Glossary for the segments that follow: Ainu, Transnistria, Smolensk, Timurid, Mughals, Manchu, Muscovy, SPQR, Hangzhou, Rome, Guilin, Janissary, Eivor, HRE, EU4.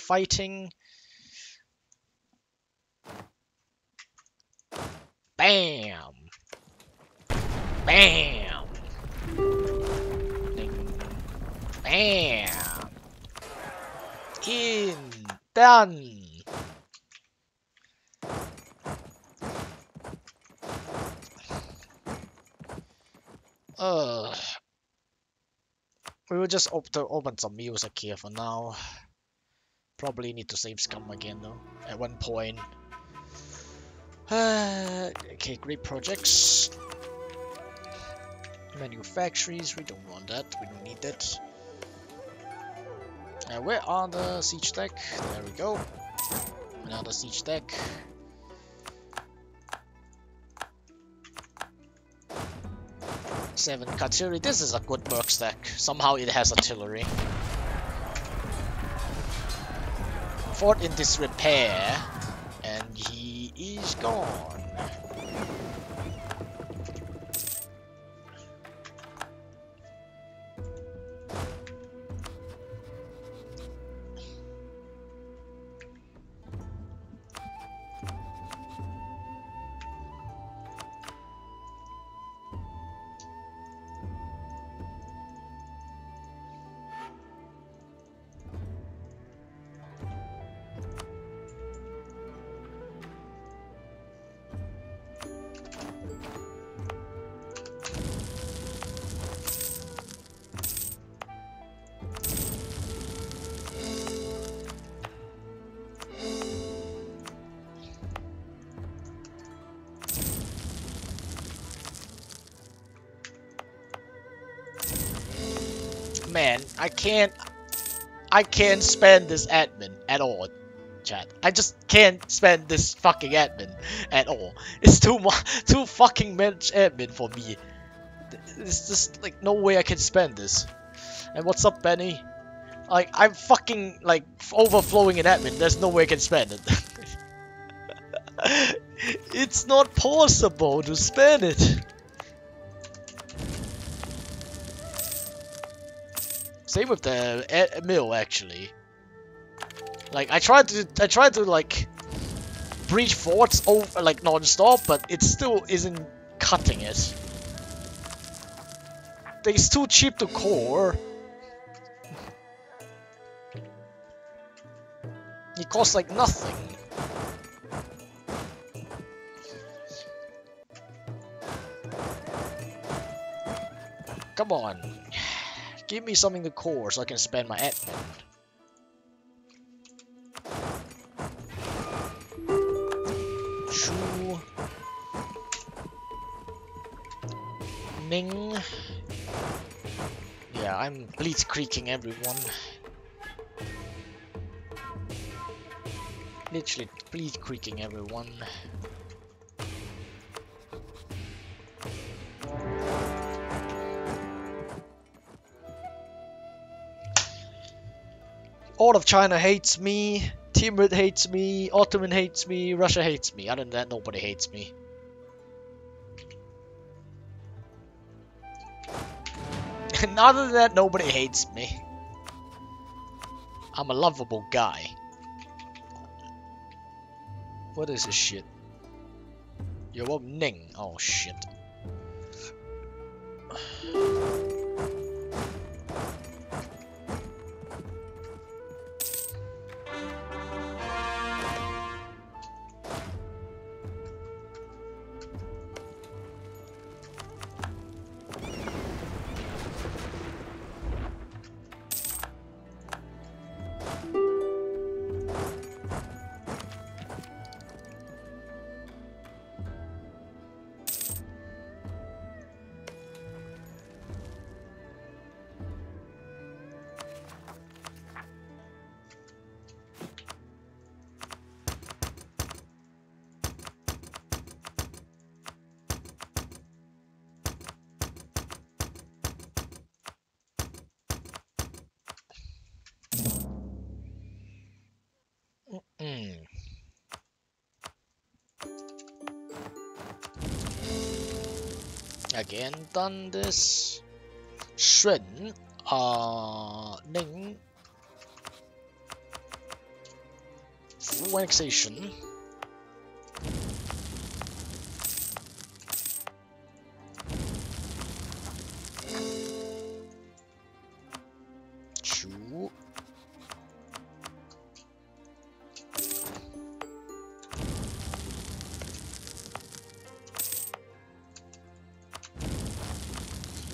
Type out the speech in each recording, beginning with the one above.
fighting. Bam! Bam! Bam! In! Done! We will just open some music here for now. Probably need to save scum again though, at one point. Okay, great projects. Manufactories, we don't want that, we don't need that. Where are the siege deck? There we go. Another siege deck. Seven artillery. This is a good work stack. Somehow it has artillery. Fort in disrepair, and he is gone. Man, I can't spend this admin at all, chat. I just can't spend this fucking admin at all. It's too fucking much admin for me. It's just like no way I can spend this. And what's up, Benny? Like I'm fucking like overflowing in admin. There's no way I can spend it. It's not possible to spend it. Same with the mill, actually. Like I tried to like breach forts over like non-stop, but it still isn't cutting it. It's too cheap to core. It costs like nothing. Come on. Give me something to core so I can spend my admin. Chu Ming. Yeah, I'm bleed creaking everyone. Literally bleed creaking everyone. All of China hates me, Timurid hates me, Ottoman hates me, Russia hates me. Other than that, nobody hates me. And other than that, nobody hates me. I'm a lovable guy. What is this shit? Yo, what Ning? Oh shit. Again, done this. Shun, Ning. through annexation.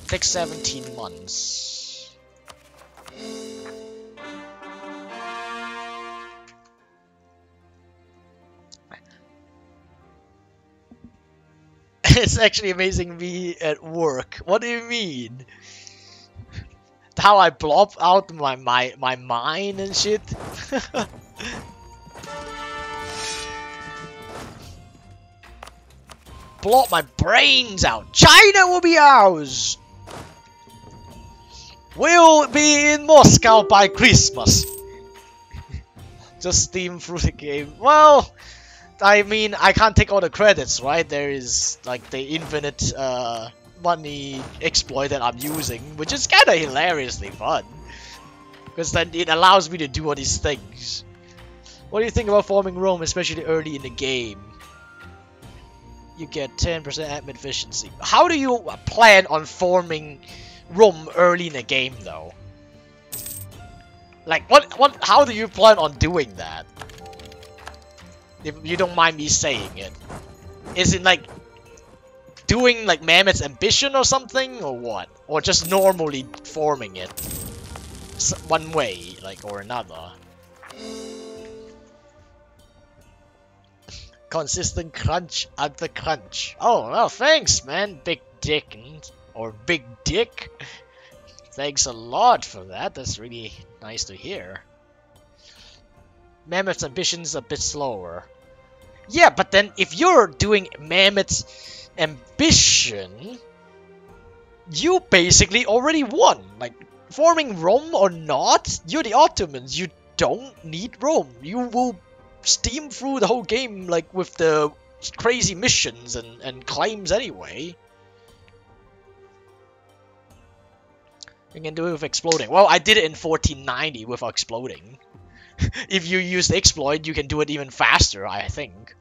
Take 17 months. It's actually amazing me at work. What do you mean? How I blob out my mind and shit. Blob my brains out. China will be ours. We'll be in Moscow by Christmas. Just steam through the game. Well, I mean, I can't take all the credits, right? There is like the infinite money exploit that I'm using, which is kind of hilariously fun. Because then it allows me to do all these things. What do you think about forming Rome, especially early in the game? You get 10% admin efficiency. How do you plan on forming Rome early in the game, though? Like, what? How do you plan on doing that? If you don't mind me saying it, is it like doing like Mammoth's ambition or something, or what? Or just normally forming it one way, like or another? Consistent crunch at the crunch. Oh well, thanks, man, Big Dick. Or Big Dick. Thanks a lot for that. That's really nice to hear. Mammoth's ambition's a bit slower. Yeah, but then if you're doing Mammoth's ambition, you basically already won. Like, forming Rome or not, you're the Ottomans. You don't need Rome. You will steam through the whole game, like, with the crazy missions and claims anyway. You can do it with exploding. Well, I did it in 1490 without exploding. If you use the exploit, you can do it even faster, I think.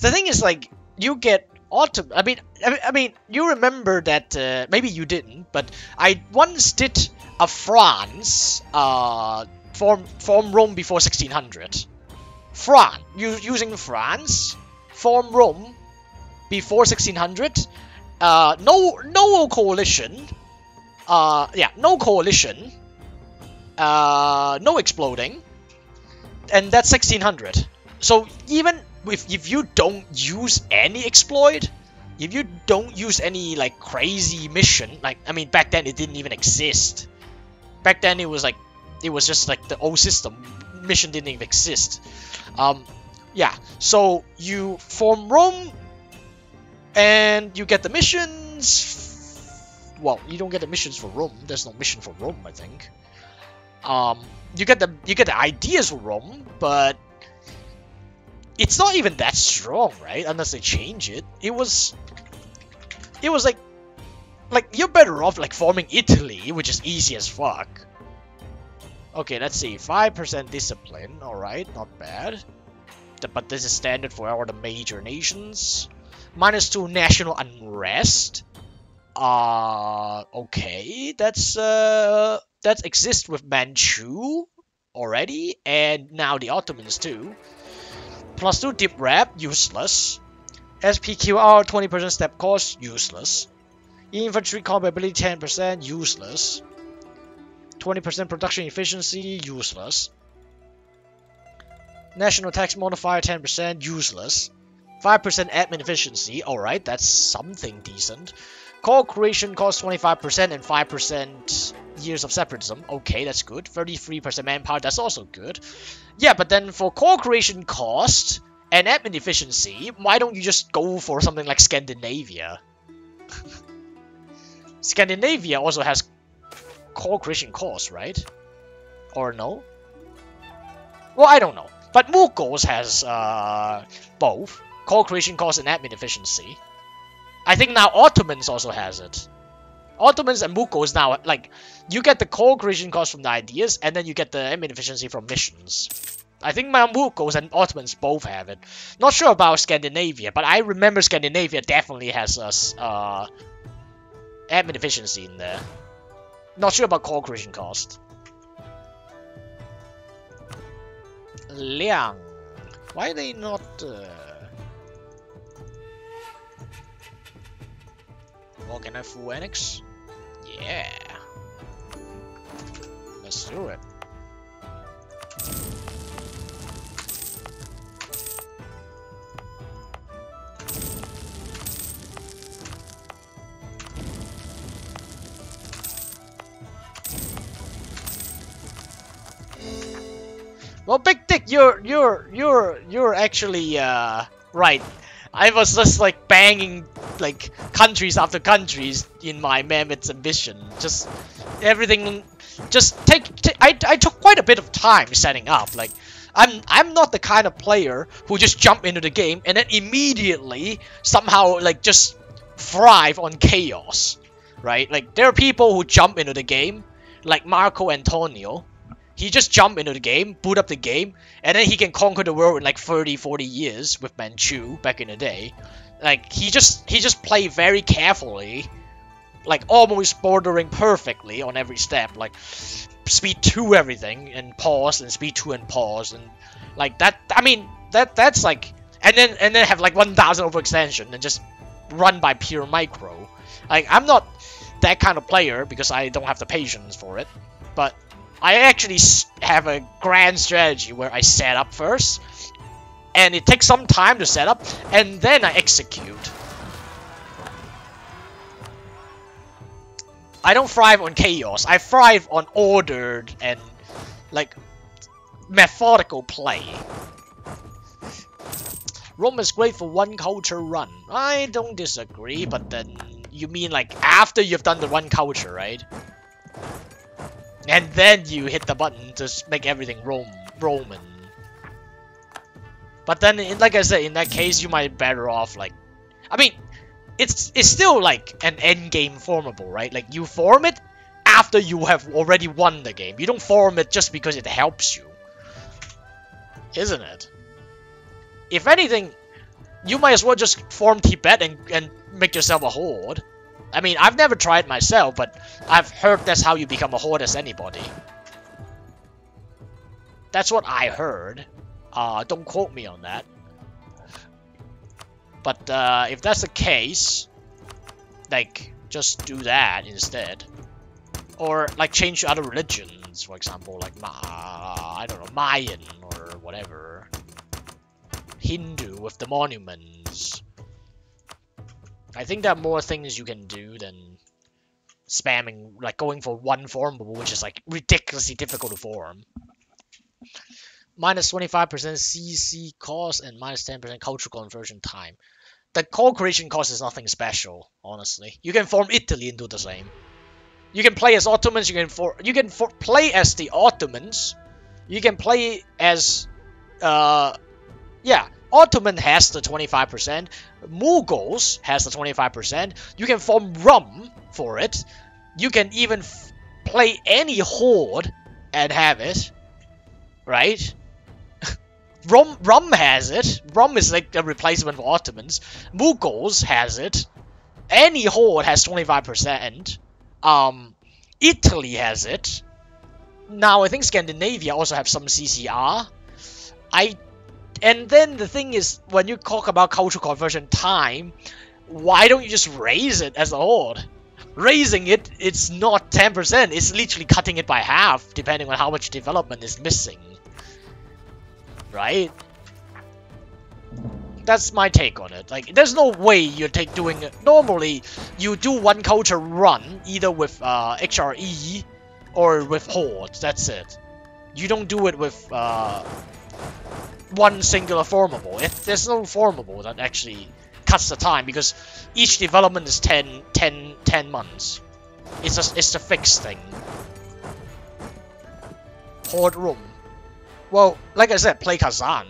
The thing is, like, you get auto. I mean, you remember that? Maybe you didn't, but I once did a France form Rome before 1600. France, using France, form Rome before 1600. No coalition. Yeah, no coalition, no exploding, and that's 1600. So even if you don't use any exploit, if you don't use any like crazy mission, like, I mean, back then it didn't even exist. Back then it was like, it was just like the old system, mission didn't even exist. Yeah, so you form Rome, and you get the missions. Well, you don't get the missions for Rome. There's no mission for Rome, I think. You get the ideas for Rome, but it's not even that strong, right? Unless they change it. It was like you're better off like forming Italy, which is easy as fuck. Okay, let's see. 5% discipline. All right, not bad. But this is standard for all the major nations. -2 national unrest. Okay, that exists with Manchu already, and now the Ottomans too. +2 dip rap, useless. SPQR 20% step cost, useless. Infantry compatibility 10%, useless. 20% production efficiency, useless. National tax modifier 10%, useless. 5% admin efficiency, alright, that's something decent. Core creation costs 25% and 5% years of separatism. Okay, that's good. 33% manpower, that's also good. Yeah, but then for core creation cost and admin efficiency, why don't you just go for something like Scandinavia? Scandinavia also has core creation costs, right? Or no? Well, I don't know. But Mughals has both. Core creation cost and admin efficiency. I think now Ottomans also has it. Ottomans and Mughals now, like, you get the core creation cost from the ideas, and then you get the admin efficiency from missions. I think Mamukos and Ottomans both have it. Not sure about Scandinavia, but I remember Scandinavia definitely has a admin efficiency in there. Not sure about core creation cost. Liang. Why are they not... Well, can I full annex? Yeah. Let's do it. Well, Big Dick, you're actually right. I was just like banging like countries after countries in my mammoth ambition. Just everything. Just I took quite a bit of time setting up. Like I'm not the kind of player who just jump into the game and then immediately somehow like just thrive on chaos, right? Like there are people who jump into the game, like Marco Antonio. He just jumped into the game, boot up the game, and then he can conquer the world in like 30, 40 years with Manchu back in the day. Like he just played very carefully, like almost bordering perfectly on every step, like speed 2 everything and pause and speed 2 and pause and like that. I mean that's like and then have like 1,000 overextension and just run by pure micro. Like I'm not that kind of player because I don't have the patience for it, but. I actually have a grand strategy where I set up first, and it takes some time to set up, and then I execute. I don't thrive on chaos. I thrive on ordered and like methodical play. Rome is great for one culture run. I don't disagree, but then you mean like after you've done the one culture, right? And then you hit the button to make everything Roman. But then, like I said, in that case, you might be better off, like... I mean, it's still, like, an endgame formable, right? Like, you form it after you have already won the game. You don't form it just because it helps you. Isn't it? If anything, you might as well just form Tibet and make yourself a horde. I mean, I've never tried myself, but I've heard that's how you become a horde as anybody. That's what I heard. Don't quote me on that. But if that's the case, like, just do that instead. Or, like, change to other religions, for example, like, I don't know, Mayan or whatever. Hindu with the monuments. I think there are more things you can do than spamming, like going for one formable, which is like ridiculously difficult to form. Minus 25% CC cost and minus 10% cultural conversion time. The core creation cost is nothing special, honestly. You can form Italy and do the same. You can play as Ottomans. You can play as the Ottomans. You can play as, yeah. Ottoman has the 25%, Mughals has the 25%, you can form Rum for it, you can even play any horde and have it, right? Rum has it, Rum is like a replacement for Ottomans, Mughals has it, any horde has 25%, Italy has it, now I think Scandinavia also have some CCR, And then the thing is, when you talk about cultural conversion time, why don't you just raise it as a horde? Raising it, it's not 10%, it's literally cutting it by half, depending on how much development is missing. Right? That's my take on it. Like, there's no way you're doing it. Normally, you do one culture run, either with HRE or with horde, that's it. You don't do it with... one singular formable. There's no formable that actually cuts the time because each development is 10 months. It's a fixed thing. Horde room. Well, like I said, play Kazan.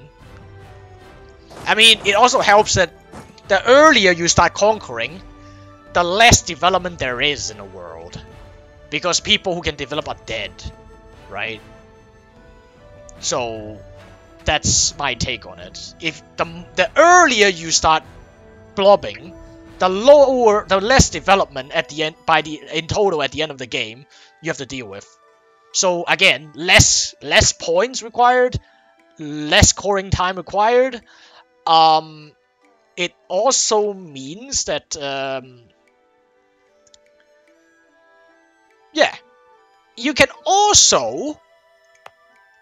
I mean, it also helps that the earlier you start conquering, the less development there is in the world. Because people who can develop are dead, right? So... That's my take on it. If the earlier you start blobbing, the less development at the end in total at the end of the game you have to deal with. So again, less points required, less scoring time required. It also means that yeah, you can also,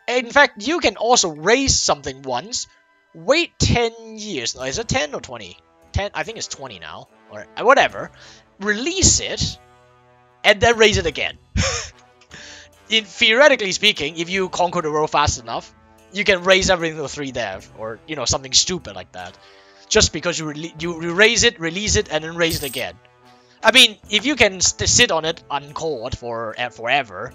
in fact, you can also raise something once, wait 10 years. No, is it 10 or 20? 10, I think it's 20 now, or whatever. Release it, and then raise it again. Theoretically speaking, if you conquer the world fast enough, you can raise everything to 3 dev, or you know, something stupid like that. Just because you raise it, release it, and then raise it again. I mean, if you can sit on it uncored for forever,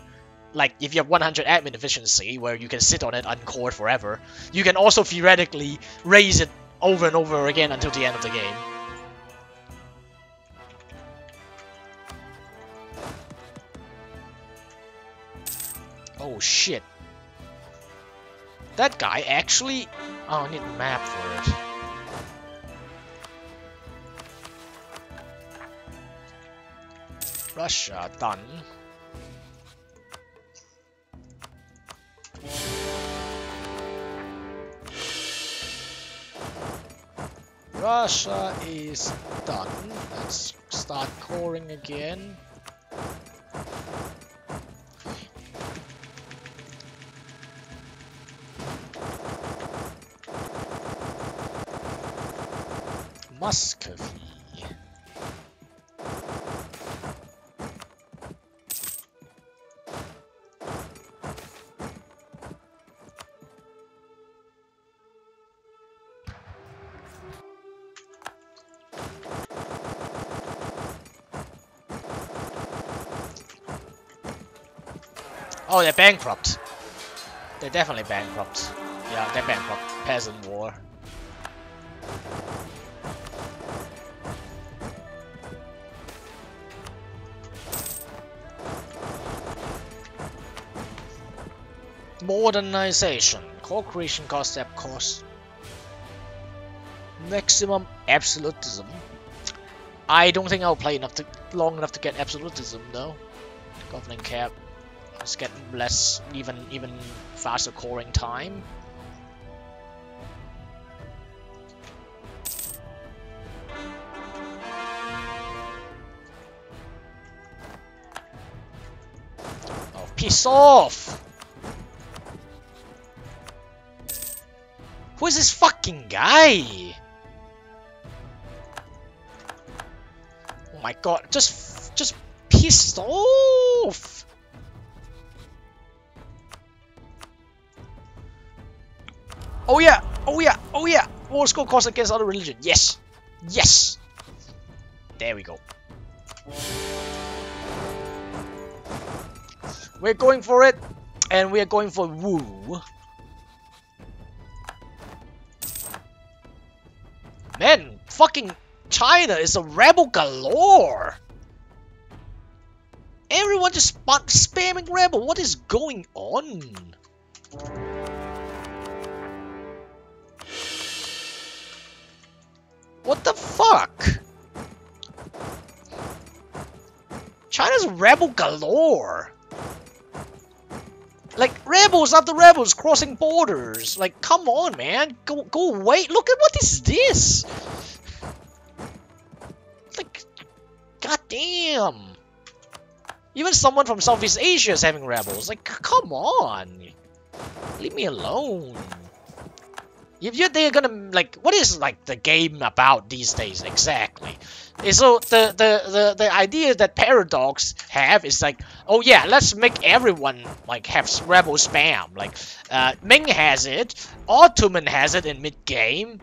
like if you have 100 admin efficiency where you can sit on it uncored forever, you can also theoretically raise it over and over again until the end of the game. Oh shit. That guy actually... Oh, I need a map for it. Russia, done. Russia is done. Let's start coring again. Muscovy. Oh, they're bankrupt. They're definitely bankrupt. Yeah, they're bankrupt. Peasant war. Modernization. Core creation cost, app cost. Maximum absolutism. I don't think I'll play long enough to get absolutism though. Governing cap. Just get less, even faster coring time. Oh, piss off! Who is this fucking guy? Oh my god! Just pissed off! Oh yeah! Oh yeah! Oh yeah! War score cost against other religion. Yes! Yes! There we go. We're going for it, and we are going for woo. Man, fucking China is a rebel galore! Everyone just spamming rebel. What is going on? What the fuck? China's rebel galore! Like, rebels after rebels crossing borders! Like, come on, man! Go away! Look at what is this! Like, goddamn! Even someone from Southeast Asia is having rebels! Like, come on! Leave me alone! If you they're gonna like, what is like the game about these days exactly? So the idea that Paradox have is like, oh yeah, let's make everyone like have rebel spam. Like, Ming has it, Ottoman has it in mid game.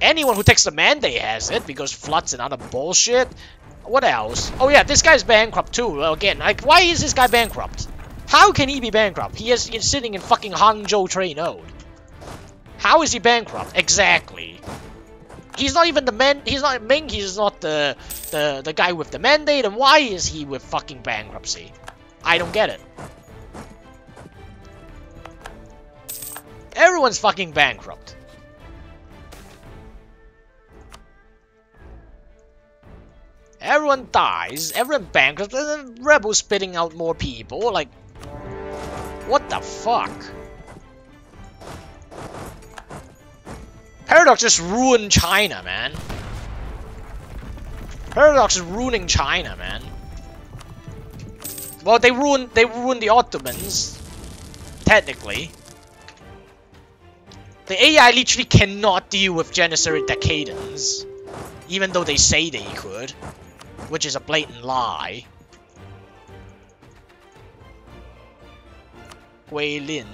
Anyone who takes the mandate has it because floods and other bullshit. What else? Oh yeah, this guy's bankrupt too. Well, again, like, why is this guy bankrupt? How can he be bankrupt? He is sitting in fucking Hangzhou trade node. How is he bankrupt? Exactly. He's not even the man. He's not Ming. He's not the guy with the mandate. And why is he with fucking bankruptcy? I don't get it. Everyone Everyone's fucking bankrupt. Everyone dies, everyone bankrupt, and the rebels spitting out more people, like... What the fuck? Paradox just ruined China, man. Paradox is ruining China, man. Well, they ruined the Ottomans, technically. The AI literally cannot deal with Janissary Decadence, even though they say they could, which is a blatant lie. Guilin.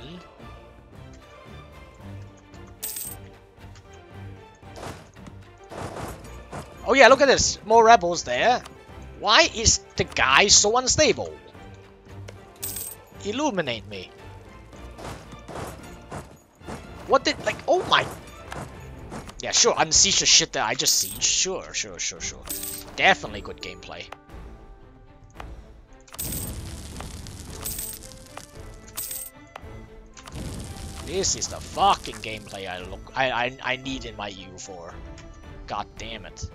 Oh yeah, look at this. More rebels there. Why is the guy so unstable? Illuminate me. What did, like, oh my... Yeah, sure, unsiege the shit that I just sieged. Sure, sure, sure, sure. Definitely good gameplay. This is the fucking gameplay I need in my EU4. God damn it.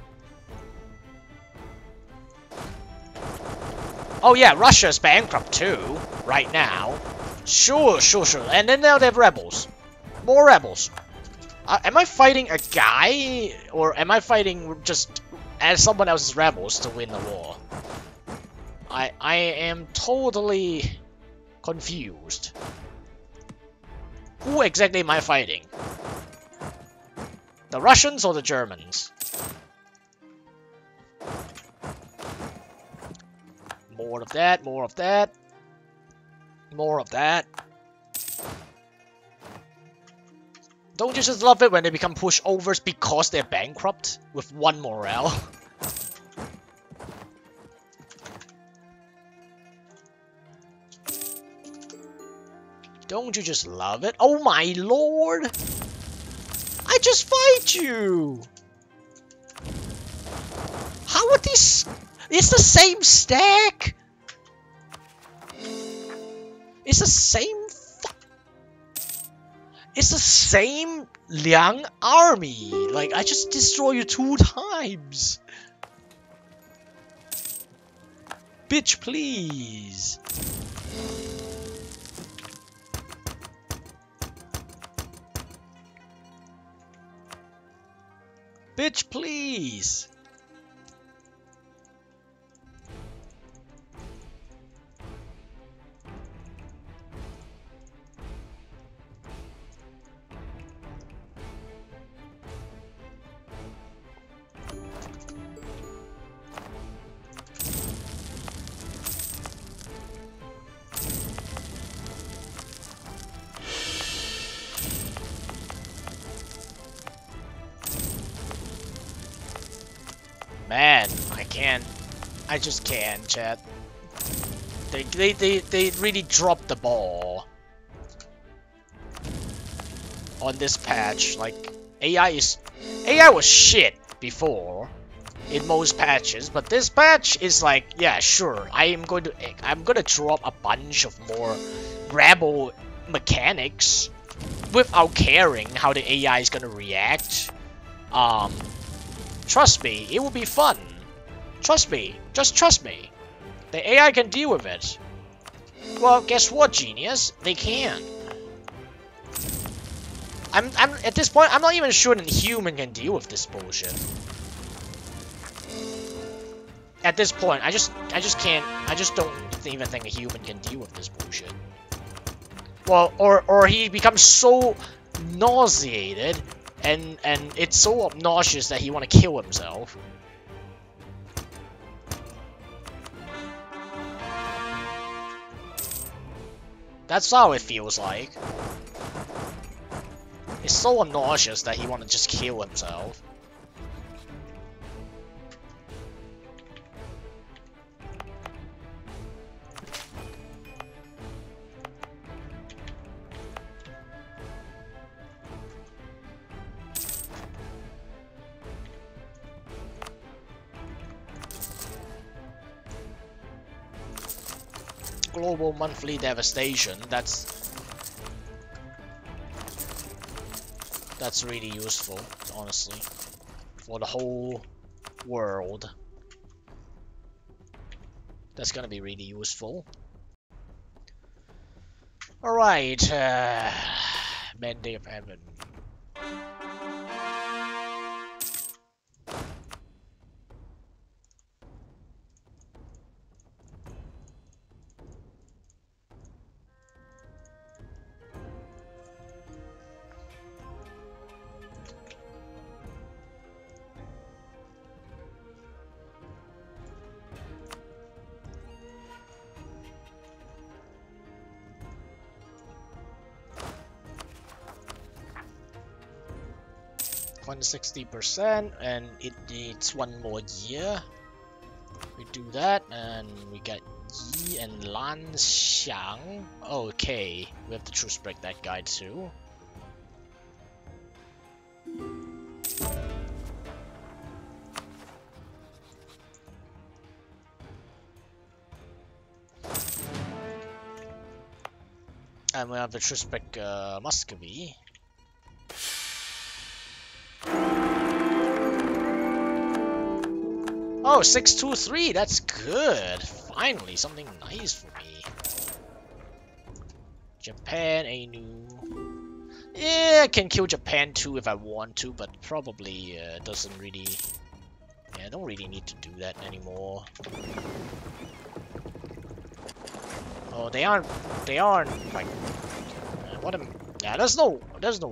Oh yeah, Russia's bankrupt too, right now. Sure, sure, sure. And then now they have rebels. More rebels. Am I fighting a guy? Or am I fighting just as someone else's rebels to win the war? I am totally confused. Who exactly am I fighting? The Russians or the Germans? More of that, more of that. More of that. Don't you just love it when they become pushovers because they're bankrupt? With one morale. Don't you just love it? Oh my lord! I just fight you! How would these... It's the same stack! It's the same... It's the same Liang army! Like, I just destroy you 2 times! Bitch, please! Bitch, please! Man, I can't. I just can't, chat. They really dropped the ball on this patch. Like, AI was shit before in most patches, but this patch is like, yeah, sure. I'm going to drop a bunch of more rebel mechanics without caring how the AI is going to react. Trust me, it will be fun. Trust me. Just trust me. The AI can deal with it. Well, guess what, genius? They can. I'm at this point, I'm not even sure that a human can deal with this bullshit. At this point, I just can't. I just don't even think a human can deal with this bullshit. Well, or he becomes so nauseated. And it's so obnoxious that he want to kill himself. That's how it feels like. It's so obnoxious that he want to just kill himself. Global monthly devastation, that's That's really useful, honestly, for the whole world. That's gonna be really useful. Alright, Mandate of Heaven. One 60%, and it needs one more year. We do that, and we get Yi and Lan Xiang. Okay, we have to choose break that guy too. And we have to choose break Muscovy. Oh, 623, that's good. Finally, something nice for me. Japan, Ainu. Yeah, I can kill Japan too if I want to, but probably doesn't really... Yeah, I don't really need to do that anymore. Oh, they aren't like... what am... Yeah, there's no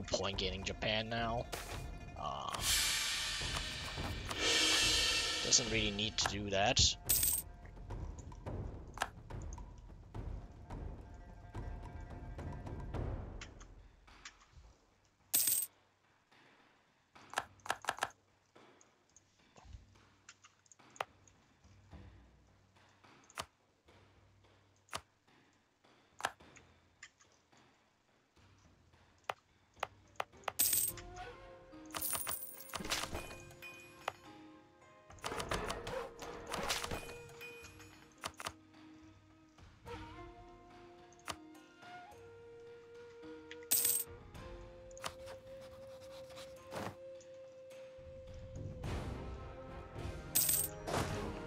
point getting Japan now. Doesn't really need to do that.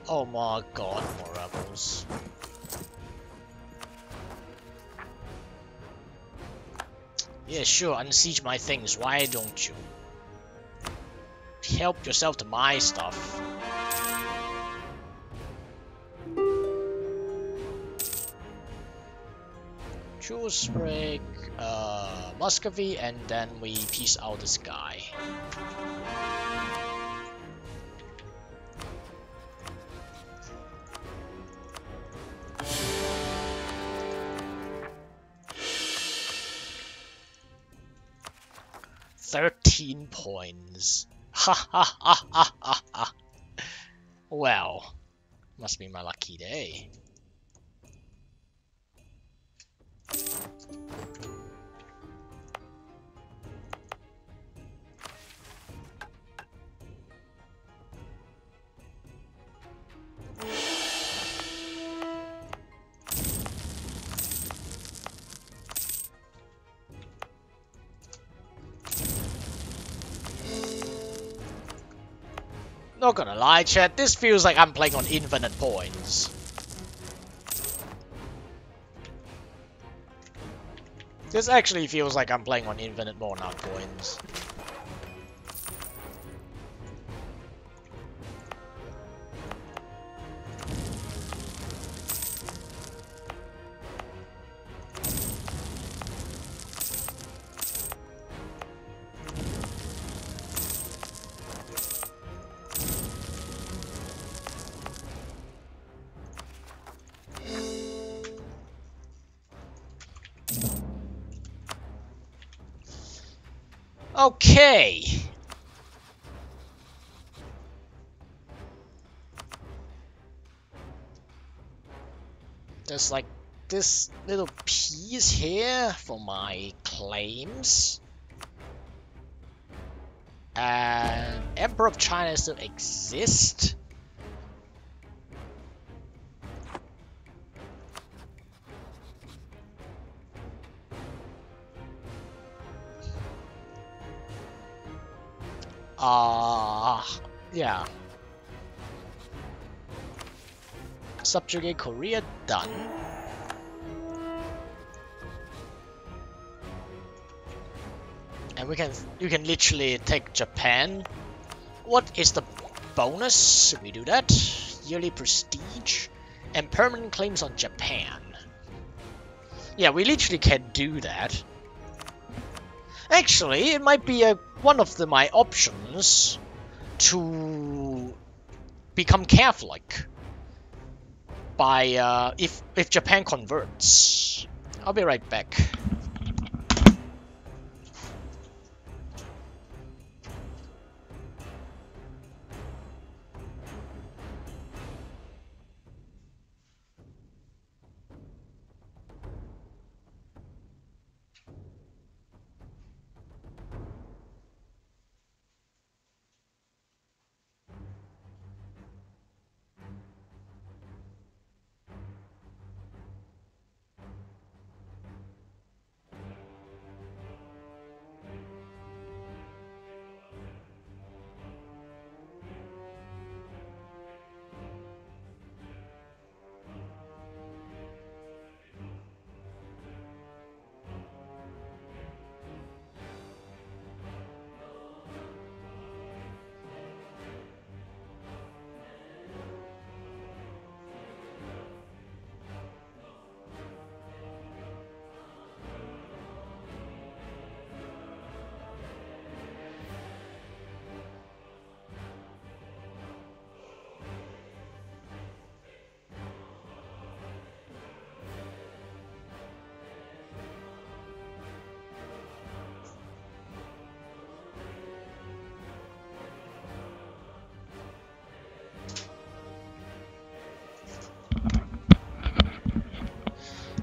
Oh my god, more rebels. Yeah, sure, unsiege my things, why don't you? Help yourself to my stuff. Choose break, Muscovy, and then we peace out this guy. Points. Ha ha ha ha ha. Well, must be my lucky day. Not gonna lie, chat, this feels like I'm playing on infinite points. This actually feels like I'm playing on infinite monarch points. Okay. There's like this little piece here for my claims. And Emperor of China still exists. Yeah. Subjugate Korea, done. And you can literally take Japan. What is the bonus? We do that. Yearly prestige and permanent claims on Japan. Yeah, we literally can do that. Actually, it might be one of my options to become Catholic by if Japan converts. I'll be right back.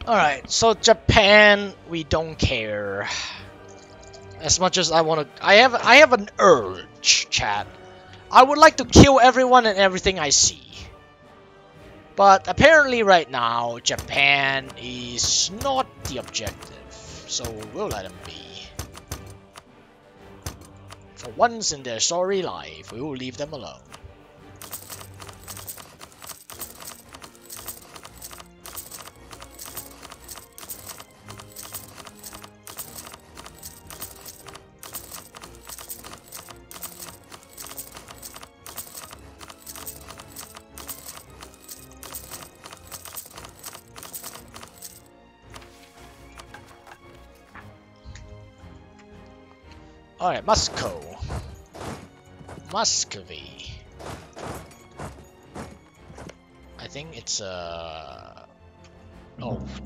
Alright, so Japan, we don't care. As much as I want to... I have an urge, chat. I would like to kill everyone and everything I see. But apparently right now, Japan is not the objective. So we'll let them be. For once in their sorry life, we will leave them alone. Alright, Moscow. Muscovy. I think it's oh,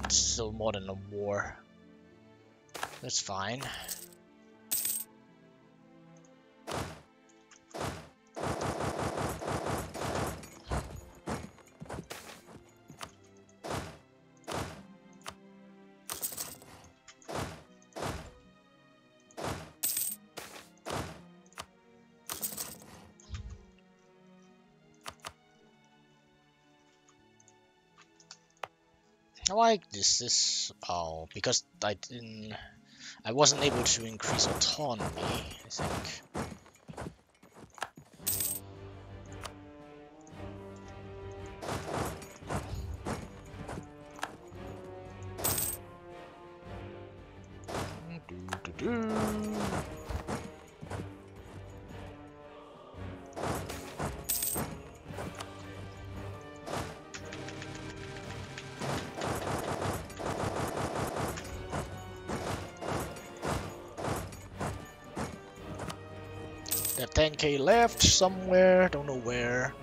it's still more than a war. That's fine. Why this is oh, because I wasn't able to increase autonomy, I think. That 10k left somewhere, don't know where.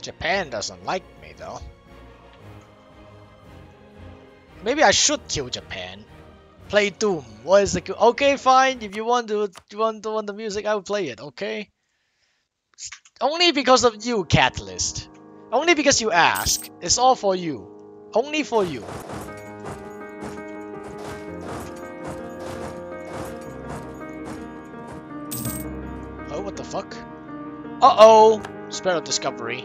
Japan doesn't like me though. Maybe I should kill Japan. Play Doom. What is the okay? Fine. If you want the music, I will play it. Okay. Only because of you, Catalyst. Only because you ask. It's all for you. Only for you. Oh, what the fuck? Uh-oh! Spiral discovery.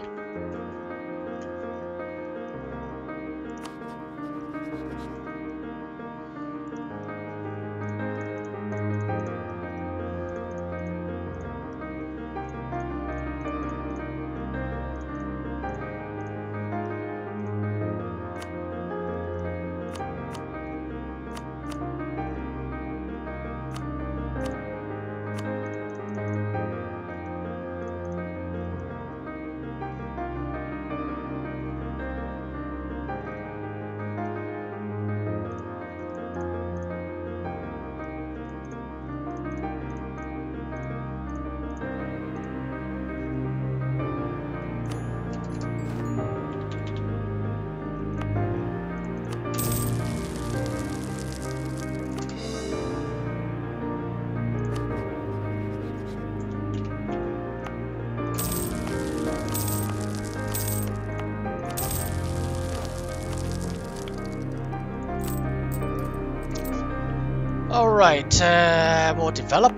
Alright, more develop.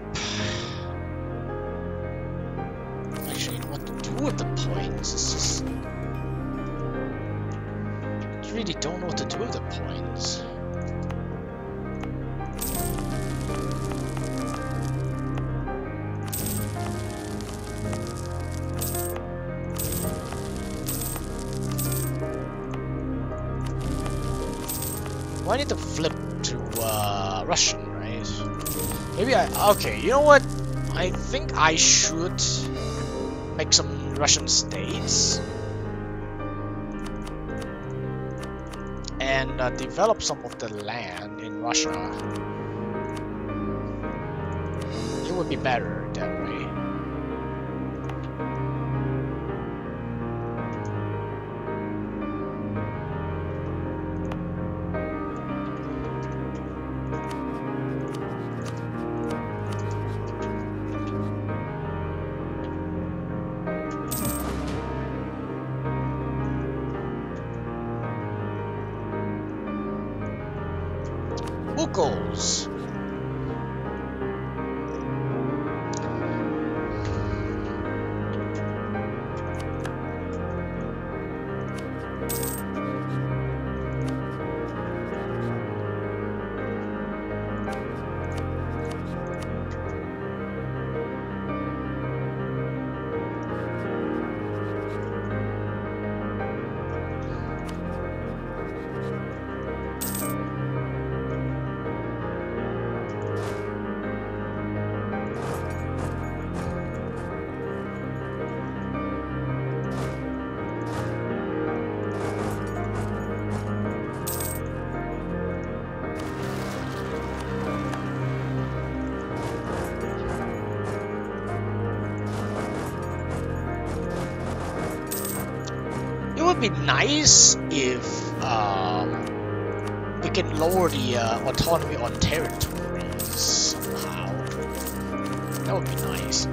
Actually, what to do with the points? It's just... I really don't know what to do with the points. Well, I need to flip to Russian. Maybe I... Okay, you know what? I think I should make some Russian states and develop some of the land in Russia. It would be better that way. Goals. Be nice if we can lower the autonomy on territories somehow. That would be nice.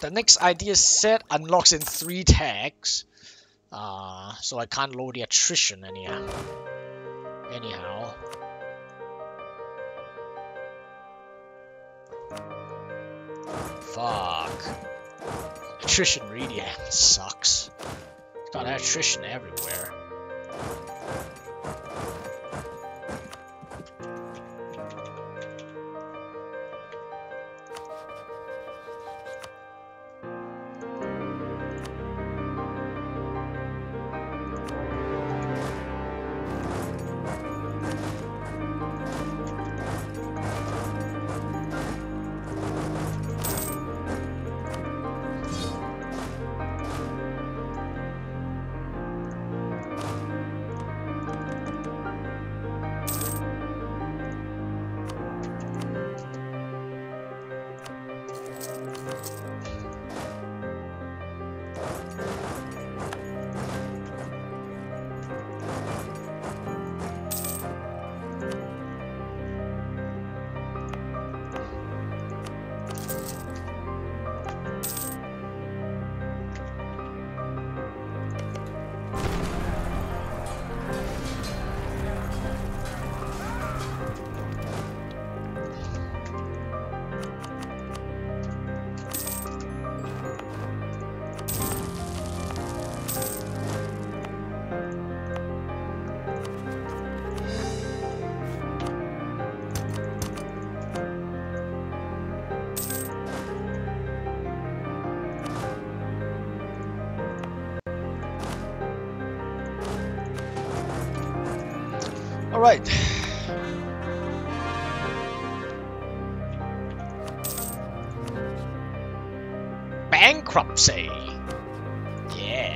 The next idea set unlocks in 3 tags, so I can't lower the attrition anyhow. Fuck. Attrition really sucks. Got attrition everywhere. All right. Bankruptcy. Yeah.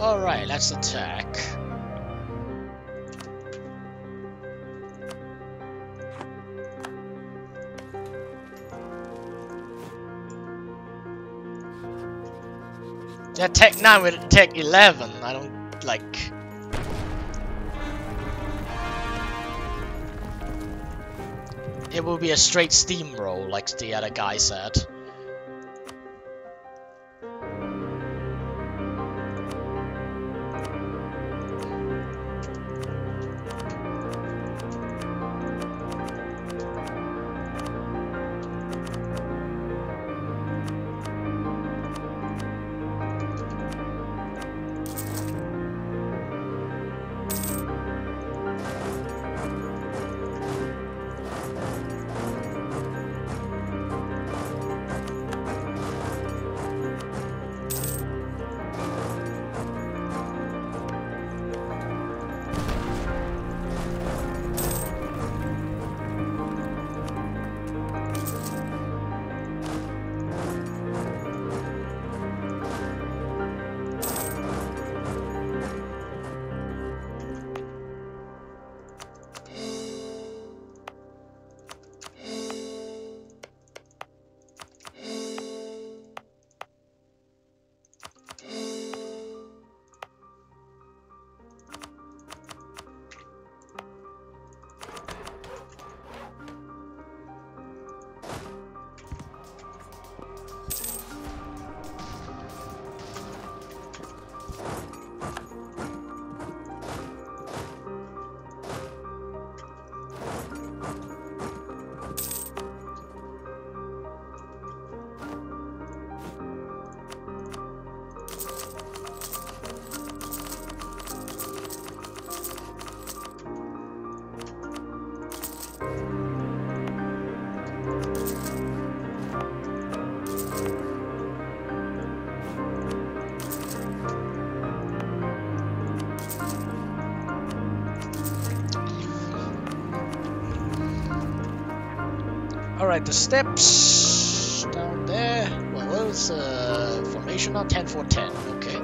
Alright, let's attack. Yeah, Tech 9 with Tech 11, I don't like... It will be a straight steamroll, like the other guy said. Alright, the steps down there. Well, it's formation on 10-4-10, okay.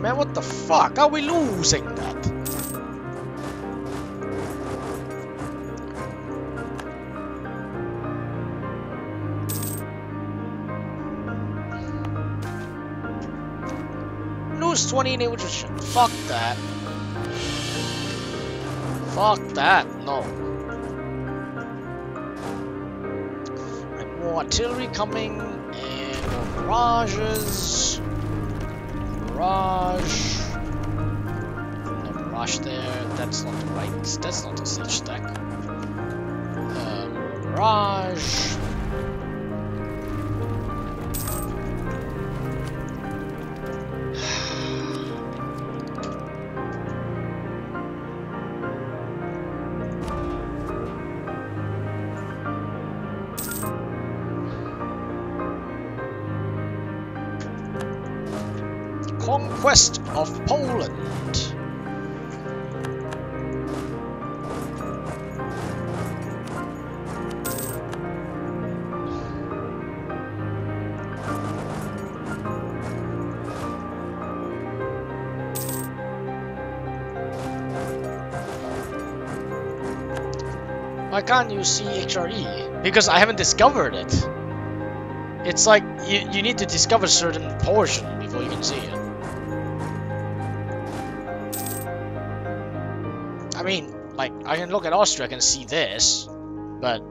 Man, what the fuck? Are we losing that? lose 20 nutrition. Fuck that. Fuck that. No. And more artillery coming. And more barrages. Barrage. No barrage there. That's not the right. That's not the siege stack. Barrage. Conquest of Poland. Why can't you see HRE? Because I haven't discovered it. It's like you need to discover certain portion before you can see it. I mean, like, I can look at Austria, I can see this, but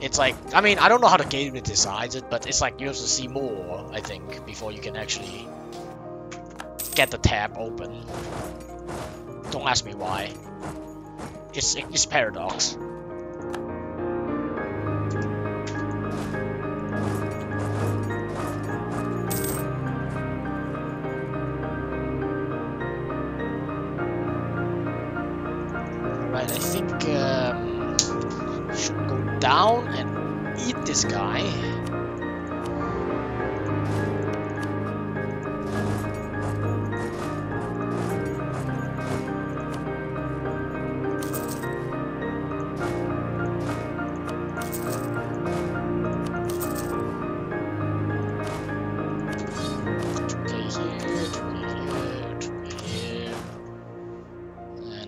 it's like, I mean, I don't know how the game decides it, but it's like you have to see more, I think, before you can actually get the tab open. Don't ask me why. It's paradox. Down and eat this guy. And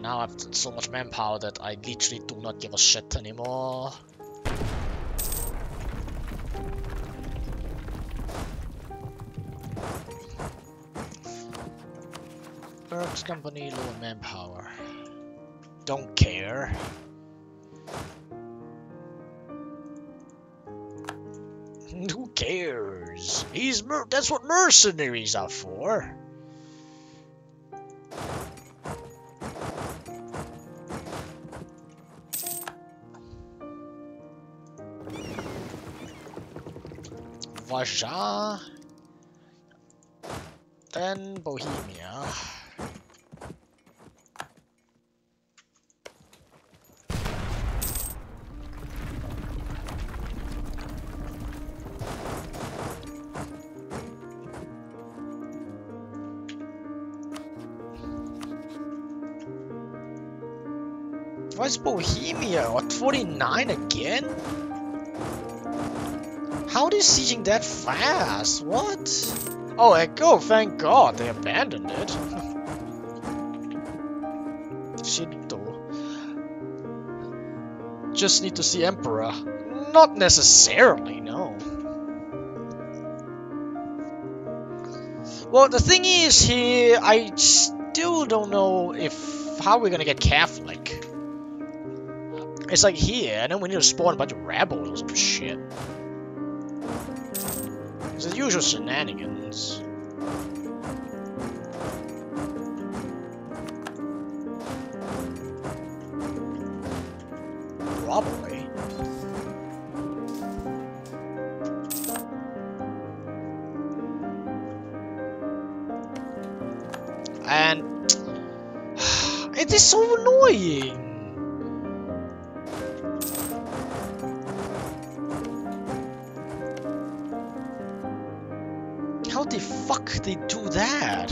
now I've done so much manpower that I literally do not give a shit anymore. Company, low manpower. Don't care. Who cares? That's what mercenaries are for. Warsaw. Then Bohemia. Why is Bohemia at 49 again? How are they sieging that fast? What? Oh, Echo, thank God they abandoned it. Shinto. Just need to see Emperor. Not necessarily, no. Well, the thing is here, I still don't know how we're gonna get Catholic. It's like here, and then we need to spawn a bunch of rabble or some shit. It's the usual shenanigans. Probably. And it is so annoying. They do that.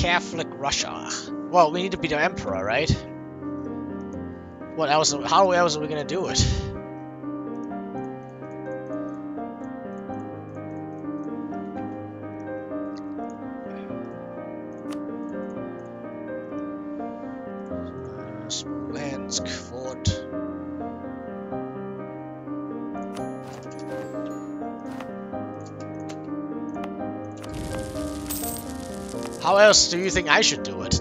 Catholic Russia. Well, we need to be the emperor, right? What else? How else are we gonna do it? Smolensk Fort. How else do you think I should do it?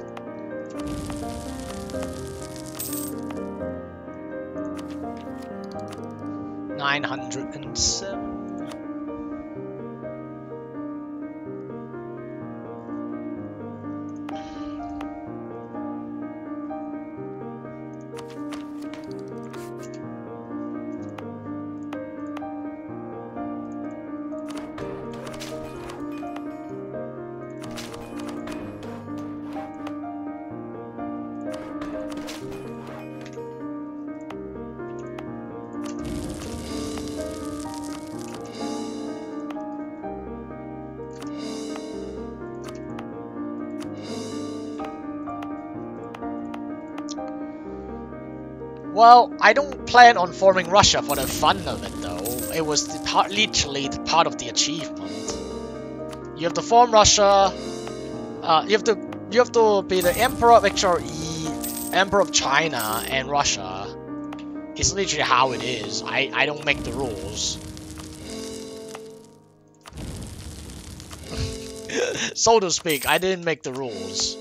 Well, I don't plan on forming Russia for the fun of it, though. It was literally part of the achievement. You have to form Russia. You have to be the Emperor of XRE, Emperor of China and Russia. It's literally how it is. I don't make the rules. So to speak, I didn't make the rules.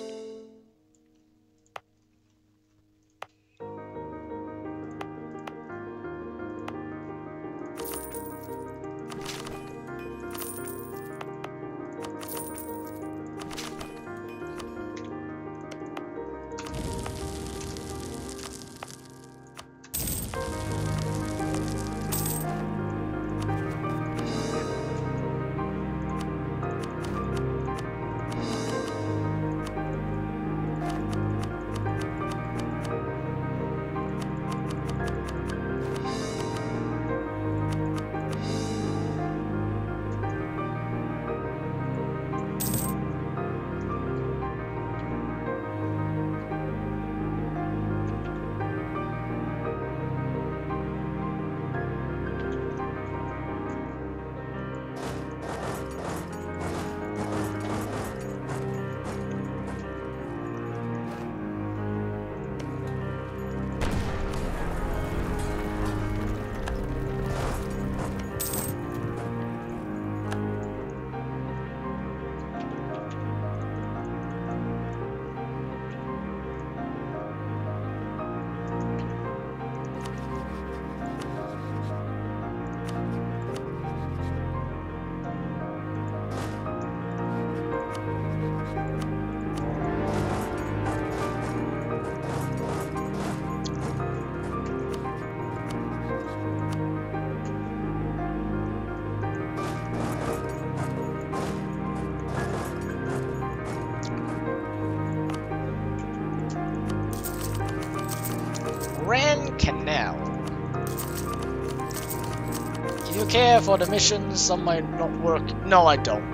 Care for the missions, some might not work. No, I don't.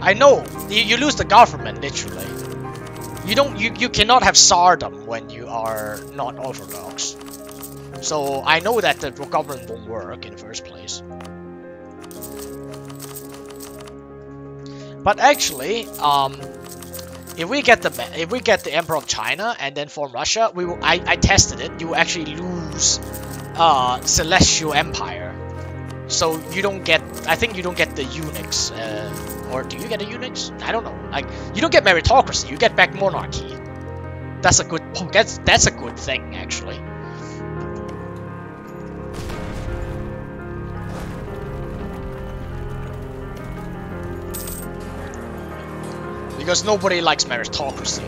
I know you lose the government literally. You cannot have Tsardom when you are not Orthodox. So I know that the government won't work in the first place. But actually, if we get the Emperor of China and then form Russia, we will. I tested it. You will actually lose Celestial Empire. So you don't get, I think you don't get the eunuchs, or do you get the eunuchs? I don't know. Like, you don't get meritocracy, you get back monarchy. That's a good, that's a good thing, actually. Because nobody likes meritocracy.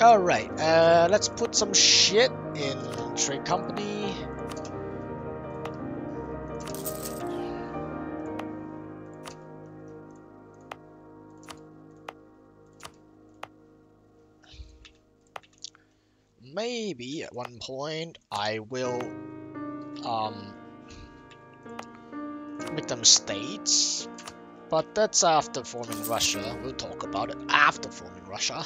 Alright, let's put some shit in trade company. Maybe at one point I will make them states, but that's after forming Russia. We'll talk about it after forming Russia.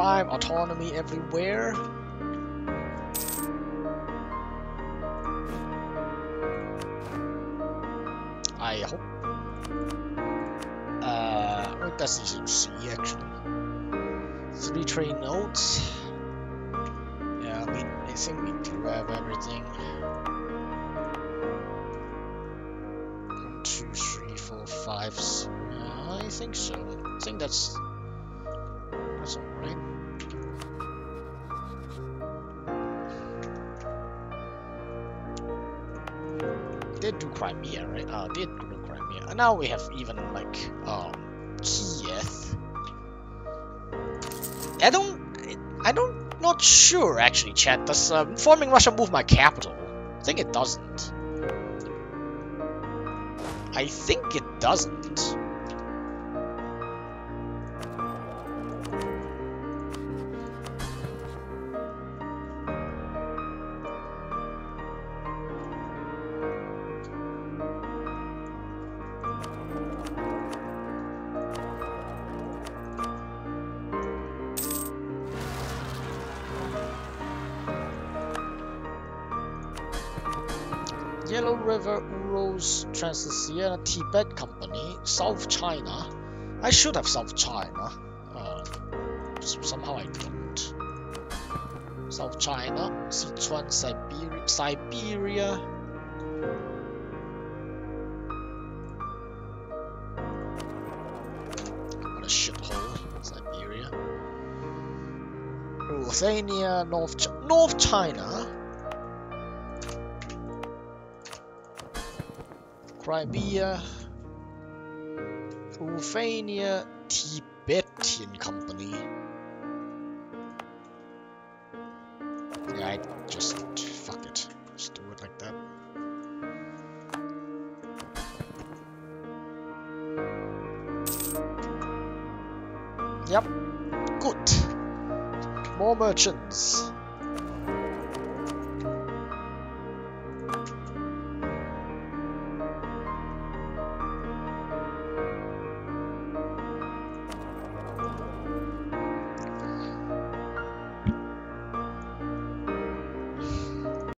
Autonomy everywhere. I hope. Well, that's easy to see actually. 3 trade nodes. Yeah, I think we do have everything. 1, 2, 3, 4, 5. I think so. I think that's all right. Did do Crimea, right? Did do Crimea. And now we have even like Kiev. I don't not sure actually, chat. Does forming Russia move my capital? I think it doesn't. I think it doesn't. Transnistria, Tibet Company, South China. I should have South China. Somehow I don't. South China, Sichuan, Siberia. What a shithole, Siberia. Lithuania, North China. Crimea, Lithuania, Tibetan Company. Yeah, I just fuck it. Just do it like that. Yep. Good. More merchants.